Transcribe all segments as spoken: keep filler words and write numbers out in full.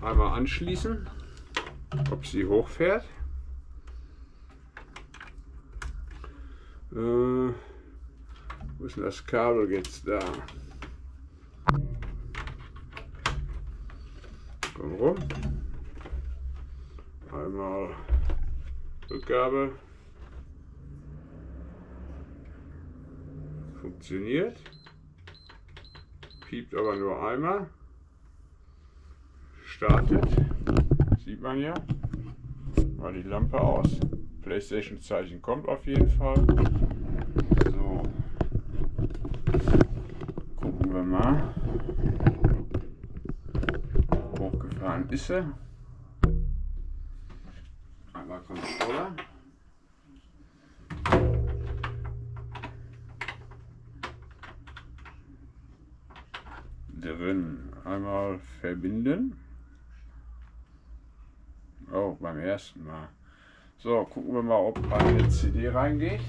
einmal anschließen, ob sie hochfährt. Äh, wo ist denn das Kabel jetzt da? Komm rum. Einmal Rückgabe. Funktioniert. Piept aber nur einmal. Startet. Sieht man ja. Mal die Lampe aus. PlayStation-Zeichen kommt auf jeden Fall. So. Gucken wir mal. Hochgefahren ist sie. Einmal Controller. Drin. Einmal verbinden. Oh, beim ersten Mal. So, gucken wir mal, ob eine C D reingeht.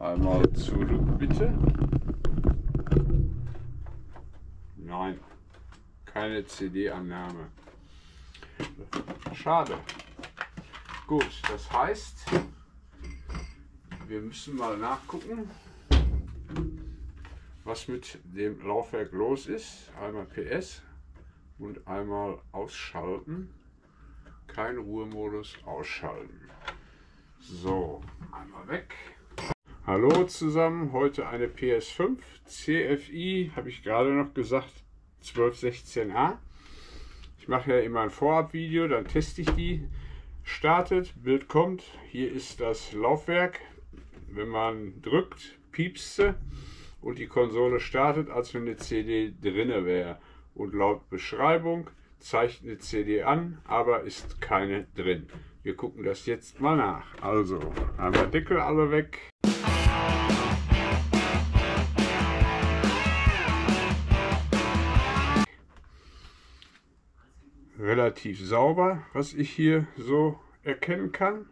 Einmal zurück, bitte. Nein, keine C D-Annahme. Schade. Gut, das heißt, wir müssen mal nachgucken, was mit dem Laufwerk los ist. Einmal P S und einmal ausschalten. Kein Ruhemodus, ausschalten. So, einmal weg. Hallo zusammen, heute eine P S fünf C F I, habe ich gerade noch gesagt, zwölf sechzehn A. Ich mache ja immer ein Vorabvideo, dann teste ich die. Startet, Bild kommt, hier ist das Laufwerk. Wenn man drückt, piepst sie. Und die Konsole startet, als wenn eine C D drinne wäre. Und laut Beschreibung zeigt eine C D an, aber ist keine drin. Wir gucken das jetzt mal nach. Also, einmal Deckel alle weg. Relativ sauber, was ich hier so erkennen kann.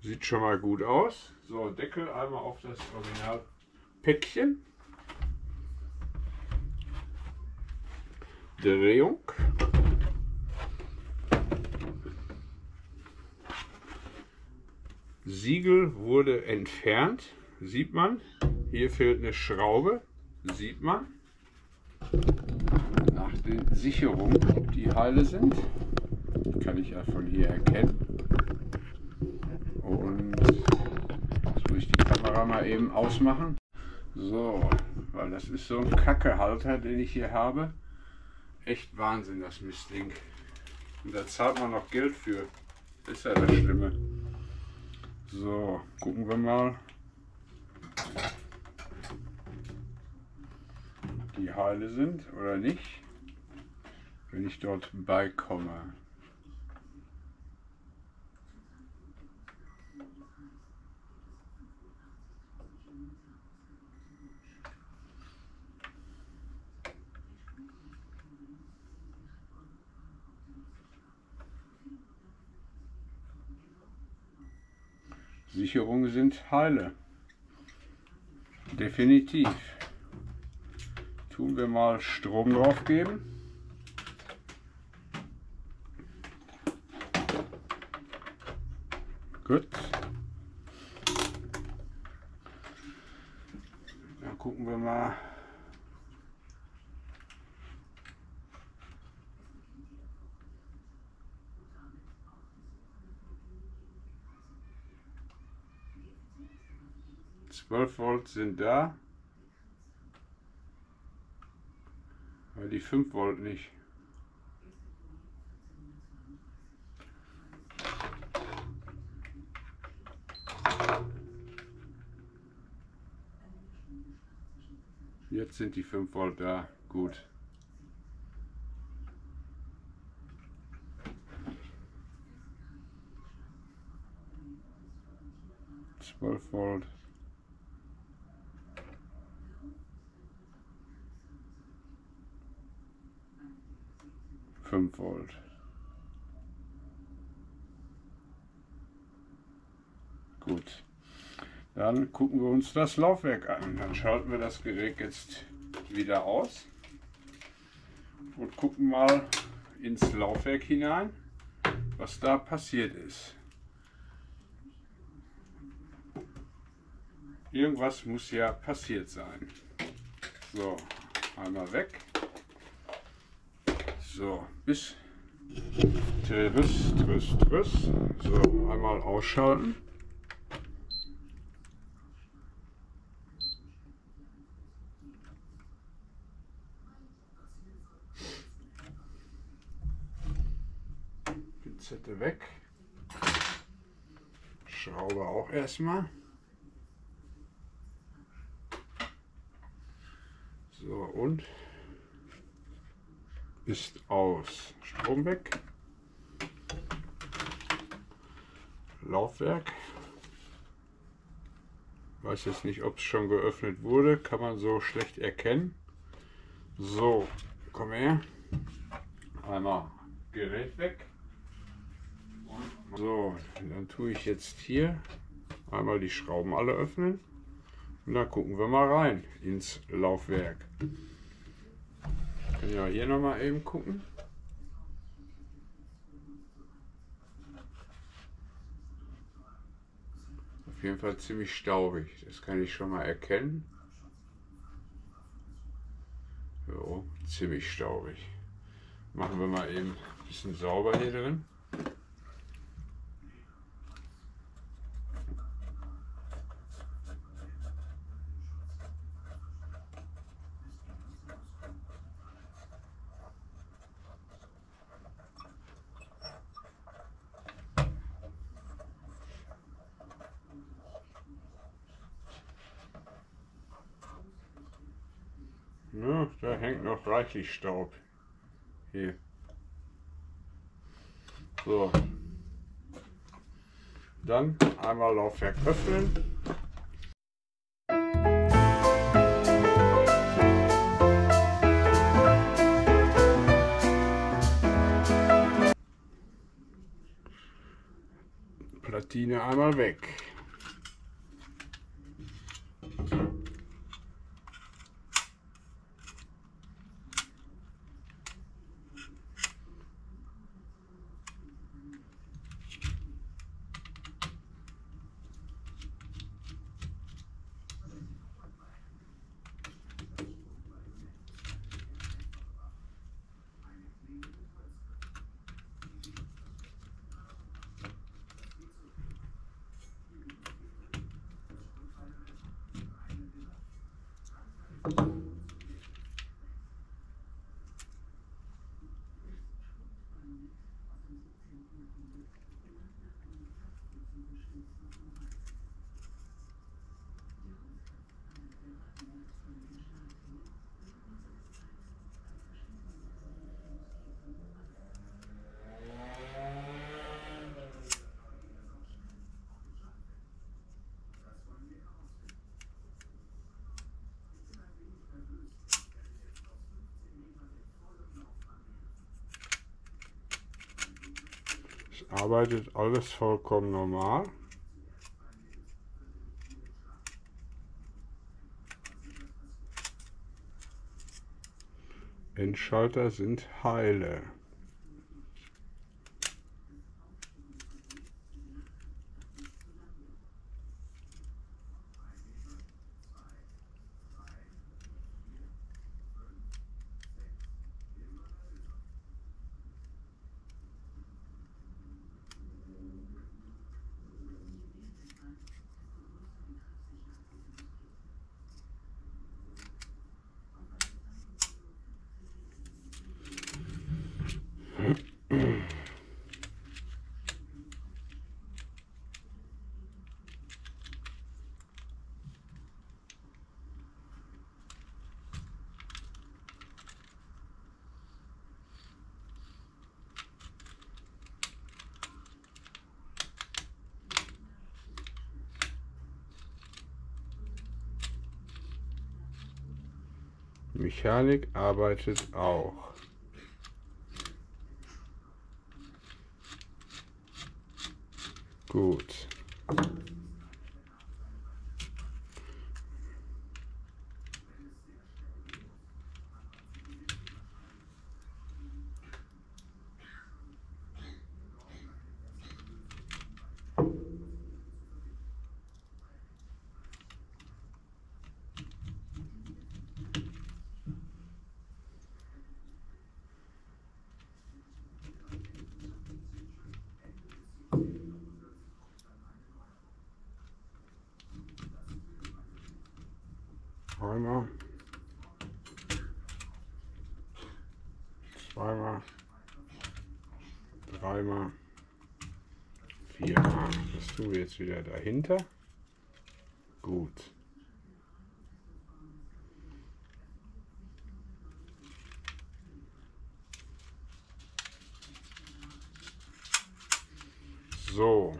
Sieht schon mal gut aus. So, Deckel einmal auf das Original. Päckchen, Drehung, Siegel wurde entfernt, sieht man, hier fehlt eine Schraube, sieht man, nach den Sicherungen, ob die heile sind, kann ich ja von hier erkennen. Und jetzt muss ich die Kamera mal eben ausmachen. So, weil das ist so ein Kackehalter, den ich hier habe. Echt Wahnsinn, das Mistding. Und da zahlt man noch Geld für. Ist ja das Schlimme. So, gucken wir mal. Ob die heile sind oder nicht. Wenn ich dort beikomme. Sicherungen sind heile. Definitiv. Tun wir mal Strom drauf geben. Gut. Dann gucken wir mal. zwölf Volt sind da, weil die fünf Volt nicht. Jetzt sind die fünf Volt da, gut. zwölf Volt. fünf Volt. Gut, dann gucken wir uns das Laufwerk an. Dann schalten wir das Gerät jetzt wieder aus. und gucken mal ins Laufwerk hinein, was da passiert ist. Irgendwas muss ja passiert sein. So, einmal weg. So, bis. Tröss, tröss, tröss. So, einmal ausschalten. Pinzette weg. Schraube auch erstmal. So, und ist aus. Strom weg. Laufwerk. Weiß jetzt nicht, ob es schon geöffnet wurde. Kann man so schlecht erkennen. So, komm her. Einmal Gerät weg. So, dann tue ich jetzt hier einmal die Schrauben alle öffnen. Und da gucken wir mal rein ins Laufwerk. Können wir hier nochmal eben gucken. Auf jeden Fall ziemlich staubig, das kann ich schon mal erkennen. So, ziemlich staubig. Machen wir mal eben ein bisschen sauber hier drin. Ja, da hängt noch reichlich Staub. Hier. So. Dann einmal Laufwerk öffnen. Platine einmal weg. Arbeitet alles vollkommen normal. Endschalter sind heile. Mechanik arbeitet auch. Gut. Zweimal. Zweimal. Dreimal. Viermal. Das tun wir jetzt wieder dahinter. Gut. So.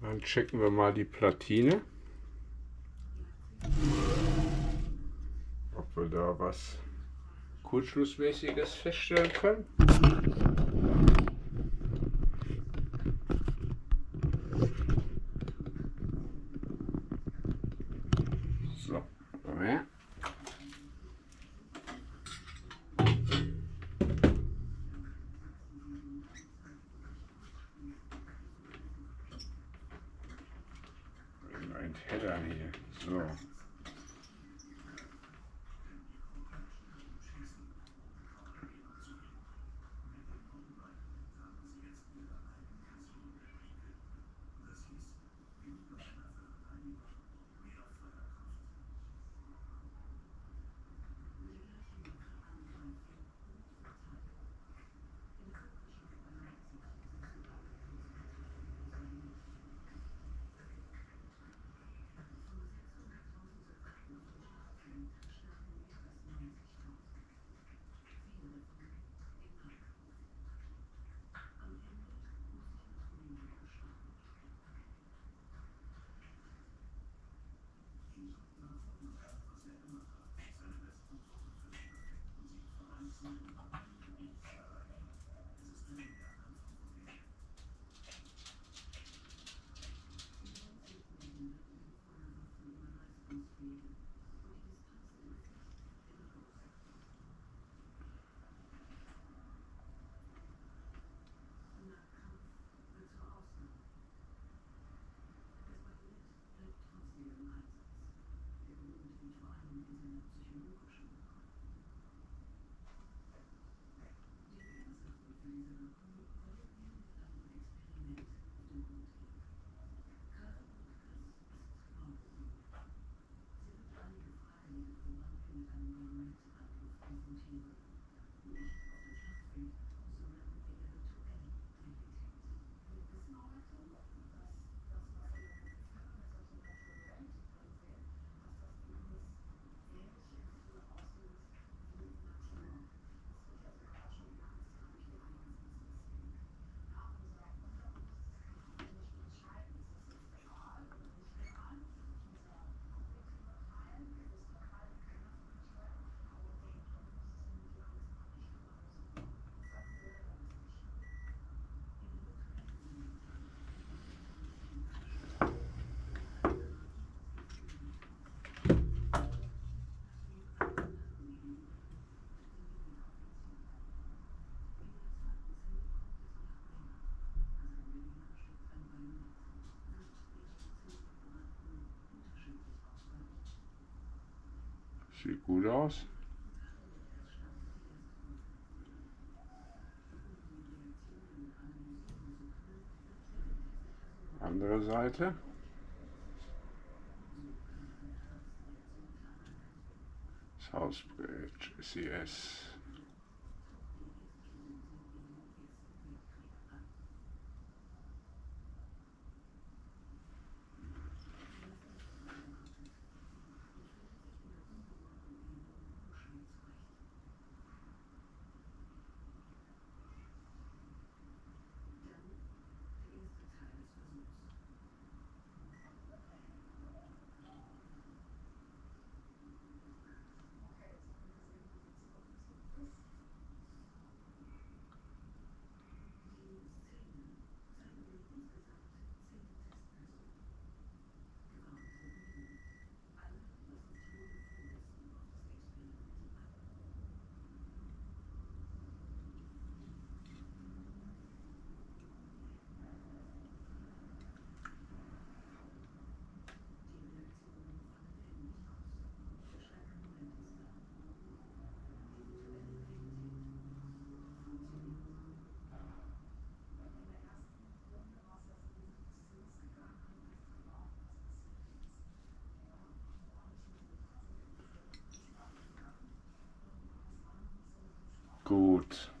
Dann checken wir mal die Platine. Ob wir da was Kurzschlussmäßiges feststellen können. So, komm her. Ein Header hier. So. Sieht gut aus. Andere Seite. Southbridge S I S. Gut.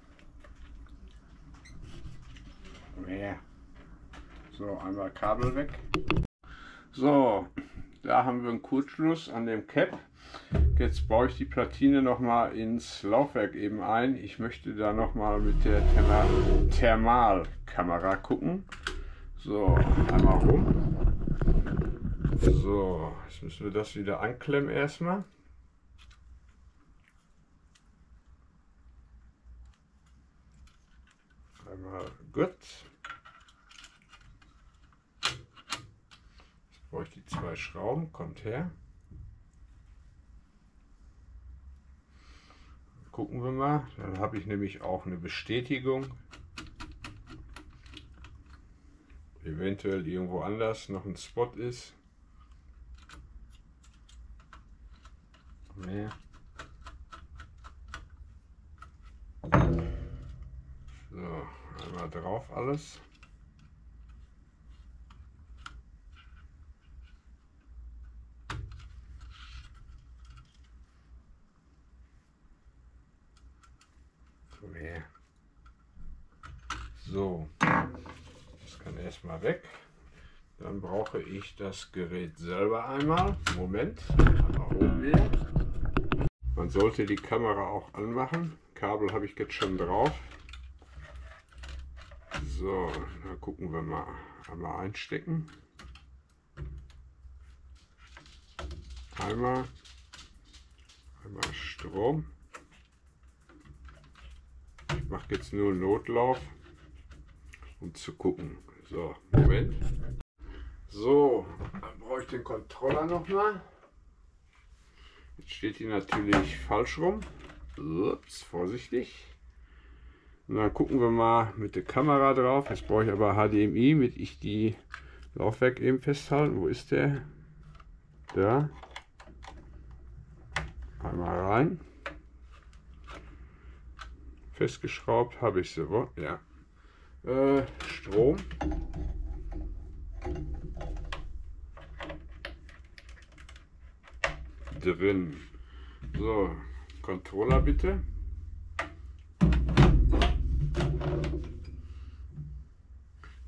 So, einmal Kabel weg. So, da haben wir einen Kurzschluss an dem Cap. Jetzt baue ich die Platine nochmal ins Laufwerk eben ein. Ich möchte da nochmal mit der Thermal- Thermalkamera gucken. So, einmal rum. So, jetzt müssen wir das wieder anklemmen erstmal. Einmal gut. Jetzt brauche ich die zwei Schrauben, kommt her. Gucken wir mal, dann habe ich nämlich auch eine Bestätigung. Eventuell irgendwo anders noch ein Spot ist. Mehr. So, einmal drauf alles. Mehr. So, das kann erstmal weg. Dann brauche ich das Gerät selber einmal. Moment, einmal oben wieder. Man sollte die Kamera auch anmachen. Kabel habe ich jetzt schon drauf. So, dann gucken wir mal. Einmal einstecken. Einmal. Einmal Strom. Ich mache jetzt nur einen Notlauf, um zu gucken. So, Moment. So, dann brauche ich den Controller nochmal. Jetzt steht die natürlich falsch rum. Ups, vorsichtig. Und dann gucken wir mal mit der Kamera drauf. Jetzt brauche ich aber H D M I, damit ich die Laufwerk eben festhalten. Wo ist der? Da. Einmal rein. Festgeschraubt habe ich sie. Ja. Äh, Strom. Drin. So, Controller bitte.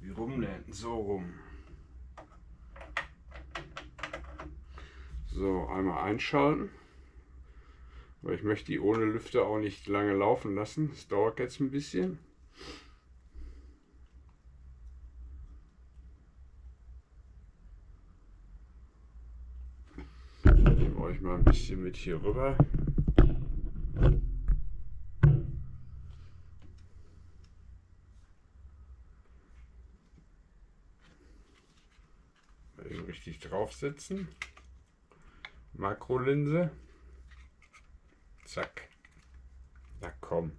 Wie rum denn? So rum. So, einmal einschalten. Weil ich möchte die ohne Lüfter auch nicht lange laufen lassen. Das dauert jetzt ein bisschen. Ich mal ein bisschen mit hier rüber. Eben richtig draufsetzen. Makrolinse. Zack. Na komm.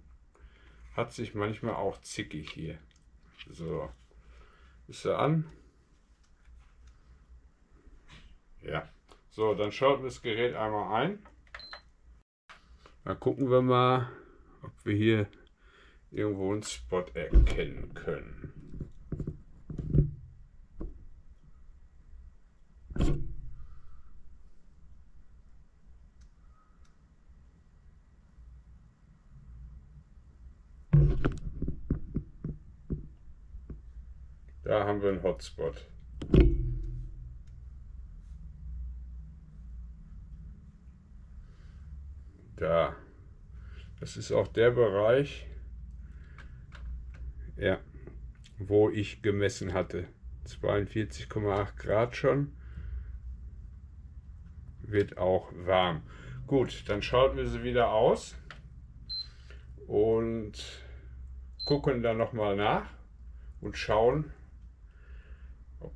Hat sich manchmal auch zickig hier. So. Ist er an? Ja. So, dann schalten wir das Gerät einmal ein. Dann gucken wir mal, ob wir hier irgendwo einen Spot erkennen können. Da haben wir einen Hotspot. Da. Das ist auch der Bereich, ja, wo ich gemessen hatte. zweiundvierzig Komma acht Grad schon. Wird auch warm. Gut, dann schalten wir sie wieder aus und gucken dann nochmal nach und schauen, ob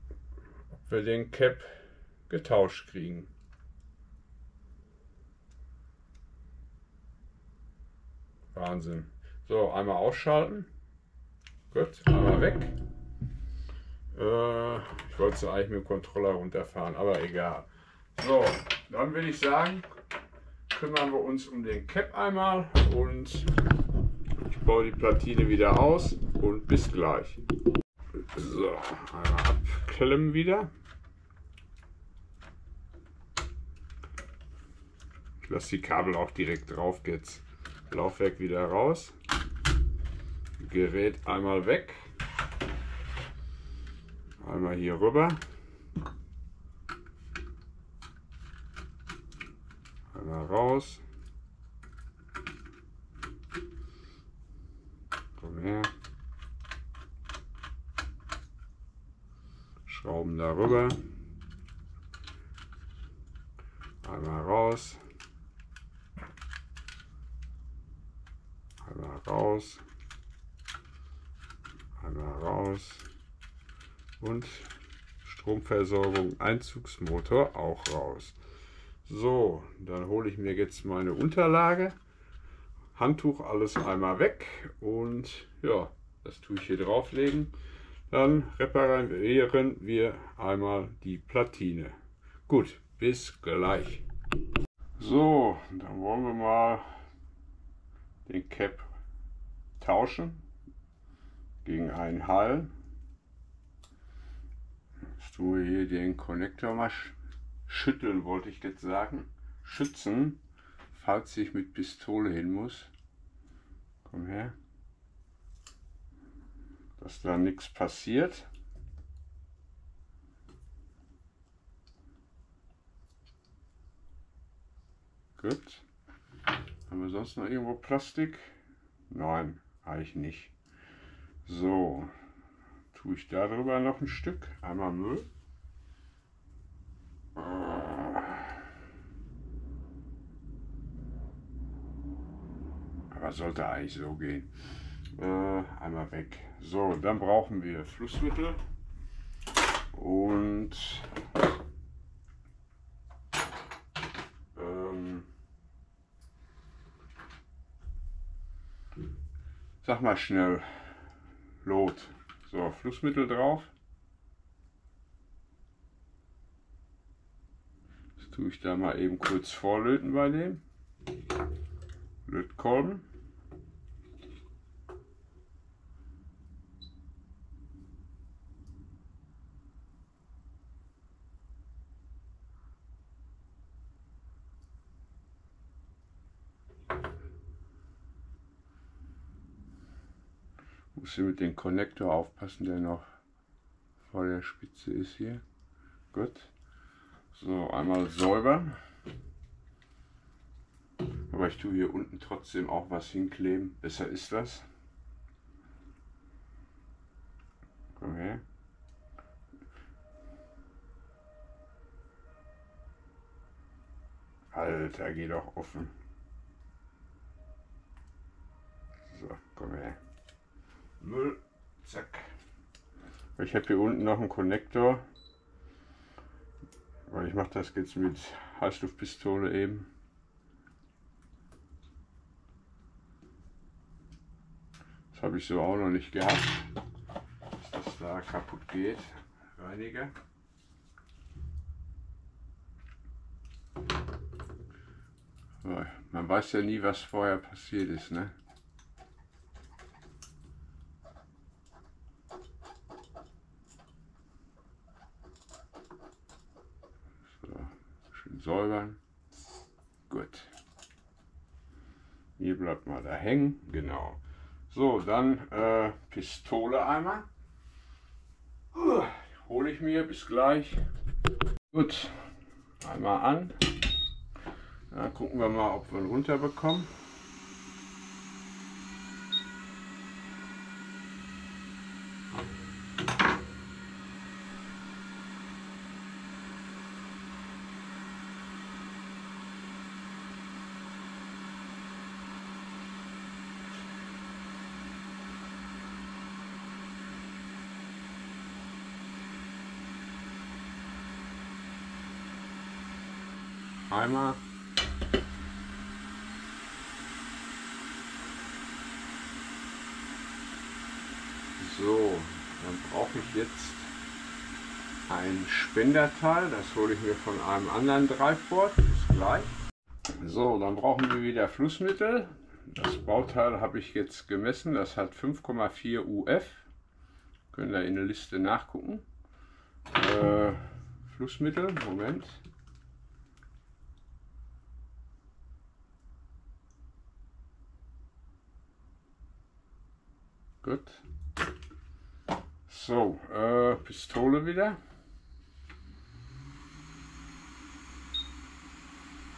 wir den Cap getauscht kriegen. Wahnsinn. So, einmal ausschalten. Gut, einmal weg. Äh, ich wollte es eigentlich mit dem Controller runterfahren, aber egal. So, dann will ich sagen, kümmern wir uns um den Cap einmal und ich baue die Platine wieder aus und bis gleich. So, einmal abklemmen wieder. Ich lasse die Kabel auch direkt drauf jetzt. Laufwerk wieder raus, Gerät einmal weg, einmal hier rüber, einmal raus, komm her, Schrauben darüber, einmal raus, einmal raus, einmal raus und Stromversorgung, Einzugsmotor auch raus. So, dann hole ich mir jetzt meine Unterlage, Handtuch alles einmal weg und ja, das tue ich hier drauflegen. Dann reparieren wir einmal die Platine. Gut, bis gleich. So, dann wollen wir mal den Cap tauschen gegen einen Hall. Jetzt tue ich hier den Konnektor mal schütteln, wollte ich jetzt sagen. Schützen, falls ich mit Pistole hin muss. Komm her. Dass da nichts passiert. Gut. Haben wir sonst noch irgendwo Plastik? Nein, eigentlich nicht. So, tue ich darüber noch ein Stück. Einmal Müll. Aber sollte eigentlich so gehen. Äh, einmal weg. So, dann brauchen wir Flussmittel und ähm, sag mal schnell Lot. So, Flussmittel drauf. Das tue ich da mal eben kurz vorlöten bei dem. Lötkolben. Muss ich mit dem Konnektor aufpassen, der noch vor der Spitze ist hier. Gut. So, einmal säubern. Aber ich tue hier unten trotzdem auch was hinkleben. Besser ist das. Komm her. Alter, geh doch offen. So, komm her. Müll, zack. Ich habe hier unten noch einen Konnektor, weil ich mache das jetzt mit Heißluftpistole eben. Das habe ich so auch noch nicht gehabt, dass das da kaputt geht. Reiniger. Man weiß ja nie, was vorher passiert ist, ne? Säubern. Gut. Hier bleibt mal da hängen. Genau. So, dann äh, Pistole einmal. Uh, hole ich mir. Bis gleich. Gut. Einmal an. Dann gucken wir mal, ob wir ihn runterbekommen. Einmal. So, dann brauche ich jetzt ein Spenderteil, das hole ich mir von einem anderen Driveboard, bis gleich. So, dann brauchen wir wieder Flussmittel. Das Bauteil habe ich jetzt gemessen, das hat fünf Komma vier U F. Können da in der Liste nachgucken. Äh, Flussmittel, Moment. Gut. So, äh, Pistole wieder.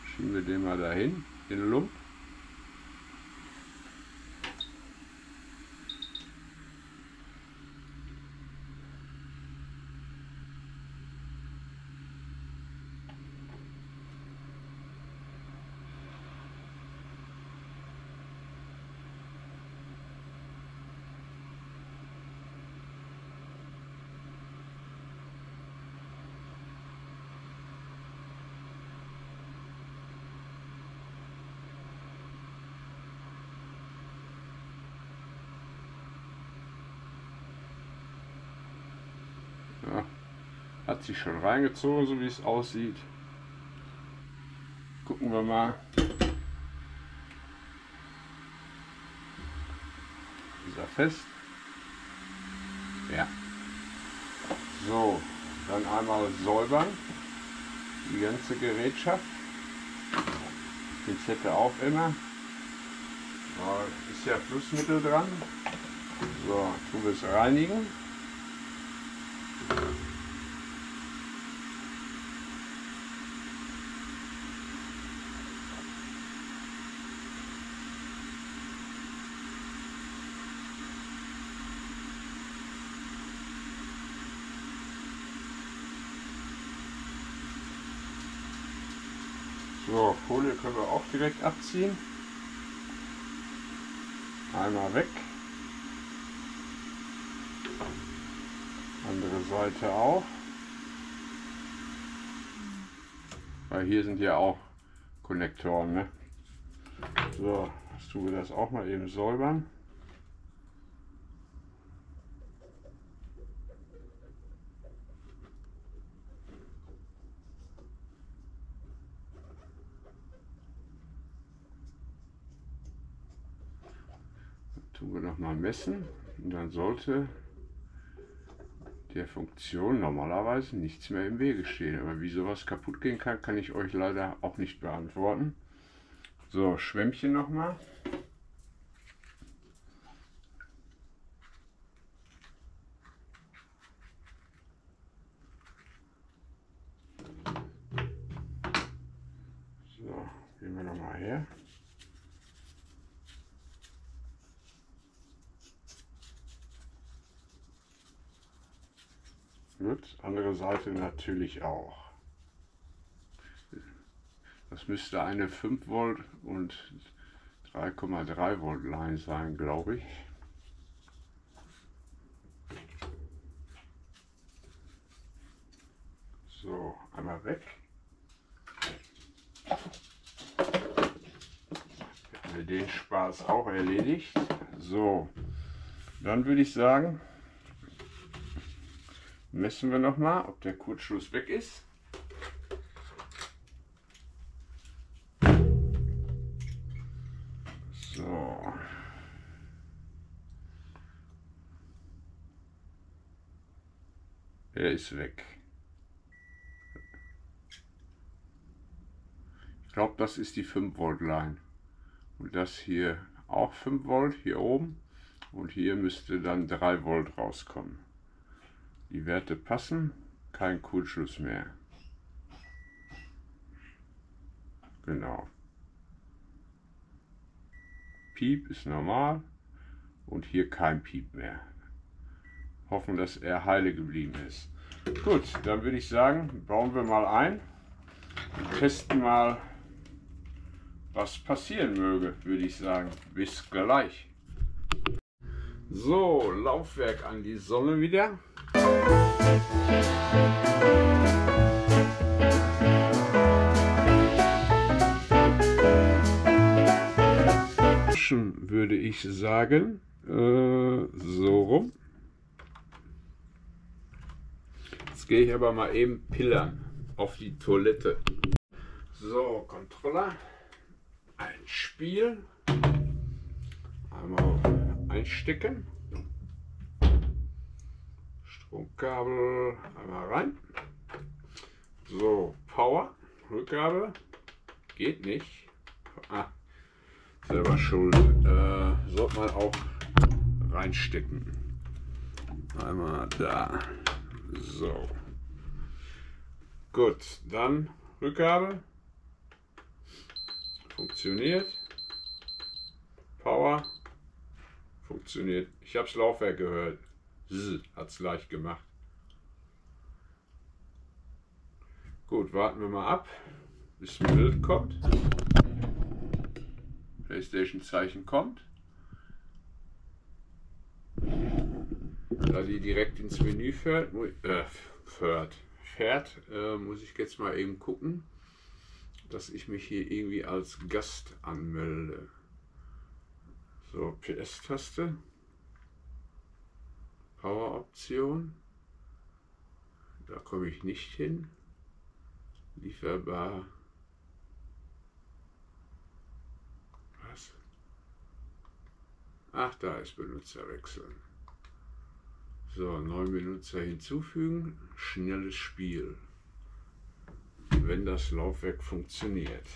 Schieben wir den mal dahin, den Lump. Hat sich schon reingezogen, so wie es aussieht. Gucken wir mal. Ist er fest? Ja. So, dann einmal säubern. Die ganze Gerätschaft. Pinzette auf immer. Da ist ja Flussmittel dran. So, tun wir es reinigen. So, Folie können wir auch direkt abziehen. Einmal weg. Andere Seite auch. Weil hier sind ja auch Konnektoren, ne? So, jetzt tun wir das auch mal eben säubern. Tun wir noch mal messen und dann sollte der Funktion normalerweise nichts mehr im Wege stehen. Aber wie sowas kaputt gehen kann, kann ich euch leider auch nicht beantworten. So, Schwämmchen noch mal. So, gehen wir noch mal her. Gut, andere Seite natürlich auch. Das müsste eine fünf Volt und drei Komma drei Volt Line sein, glaube ich. So, einmal weg. Haben wir den Spaß auch erledigt. So, dann würde ich sagen, messen wir nochmal, ob der Kurzschluss weg ist. So. Er ist weg. Ich glaube, das ist die fünf Volt Line. Und das hier auch fünf Volt hier oben. Und hier müsste dann drei Volt rauskommen. Die Werte passen, kein Kurzschluss mehr. Genau. Piep ist normal und hier kein Piep mehr. Hoffen, dass er heile geblieben ist. Gut, dann würde ich sagen, bauen wir mal ein und testen mal, was passieren möge, würde ich sagen. Bis gleich. So, Laufwerk an die Sonne wieder. Schon würde ich sagen, äh, so rum. Jetzt gehe ich aber mal eben pillern auf die Toilette. So, Controller, ein Spiel, einmal einstecken. Stromkabel einmal rein. So, Power, Rückgabe, geht nicht. Ah, selber schuld. Äh, sollte man auch reinstecken. Einmal da. So. Gut, dann Rückgabe. Funktioniert. Power. Funktioniert. Ich habe das Laufwerk gehört. Hat es leicht gemacht. Gut, warten wir mal ab, bis ein Bild kommt. PlayStation-Zeichen kommt. Da die direkt ins Menü fährt, äh, fährt, fährt äh, muss ich jetzt mal eben gucken, dass ich mich hier irgendwie als Gast anmelde. So, P S-Taste, Power-Option, da komme ich nicht hin, lieferbar, was? Ach, da ist Benutzer wechseln. So, neuen Benutzer hinzufügen, schnelles Spiel, wenn das Laufwerk funktioniert.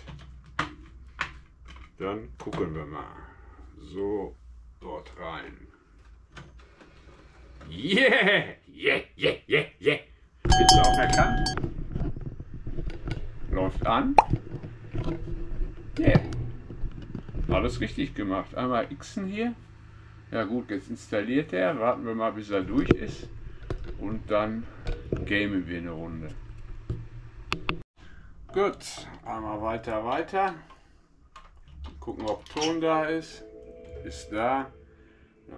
Dann gucken wir mal. So, dort rein. Yeah! Yeah, yeah, yeah, yeah! Bitte auch erkannt. Läuft an. Yeah! Alles richtig gemacht. Einmal Xen hier. Ja gut, jetzt installiert er. Warten wir mal, bis er durch ist. Und dann gamen wir eine Runde. Gut, einmal weiter, weiter. Gucken, ob Ton da ist. Ist da. Ja.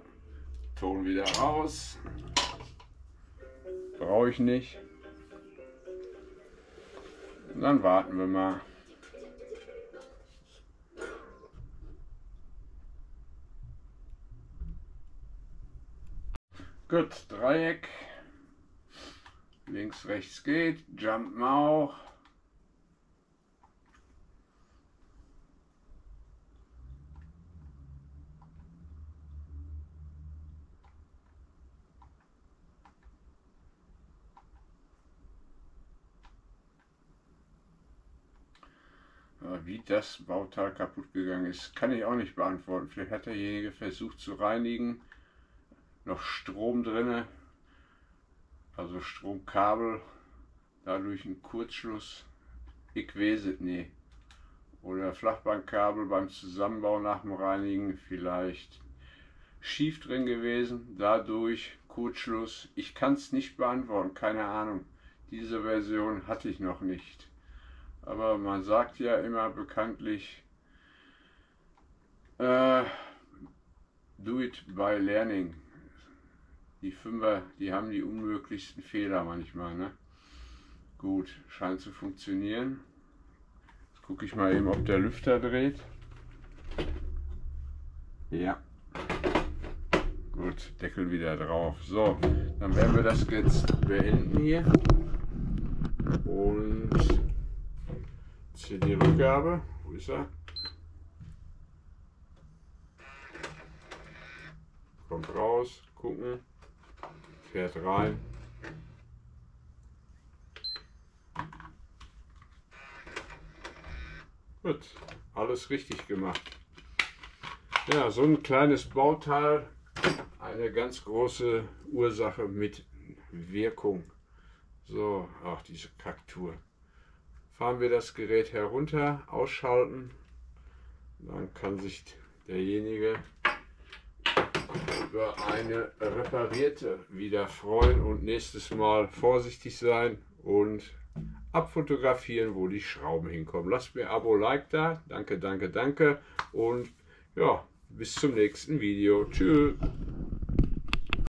Ton wieder raus. Brauche ich nicht. Und dann warten wir mal. Gut, Dreieck. Links, rechts geht. Jumpen auch. Wie das Bauteil kaputt gegangen ist, kann ich auch nicht beantworten. Vielleicht hat derjenige versucht zu reinigen. Noch Strom drin, also Stromkabel, dadurch ein Kurzschluss. Ich weiß es nicht. Oder Flachbandkabel beim Zusammenbau nach dem Reinigen vielleicht schief drin gewesen, dadurch Kurzschluss. Ich kann es nicht beantworten, keine Ahnung. Diese Version hatte ich noch nicht. Aber man sagt ja immer bekanntlich, äh, do it by learning. Die Fünfer, die haben die unmöglichsten Fehler manchmal, ne? Gut, scheint zu funktionieren. Jetzt gucke ich mal eben, ob der Lüfter dreht. Ja. Gut, Deckel wieder drauf. So, dann werden wir das jetzt beenden hier. Und jetzt hier die Rückgabe. Wo ist er? Kommt raus, gucken. Fährt rein. Gut, alles richtig gemacht. Ja, so ein kleines Bauteil, eine ganz große Ursache mit Wirkung. So, ach diese Kaktur. Fahren wir das Gerät herunter, ausschalten, dann kann sich derjenige über eine reparierte wieder freuen und nächstes Mal vorsichtig sein und abfotografieren, wo die Schrauben hinkommen. Lasst mir ein Abo, Like da, danke, danke, danke und ja, bis zum nächsten Video. Tschüss.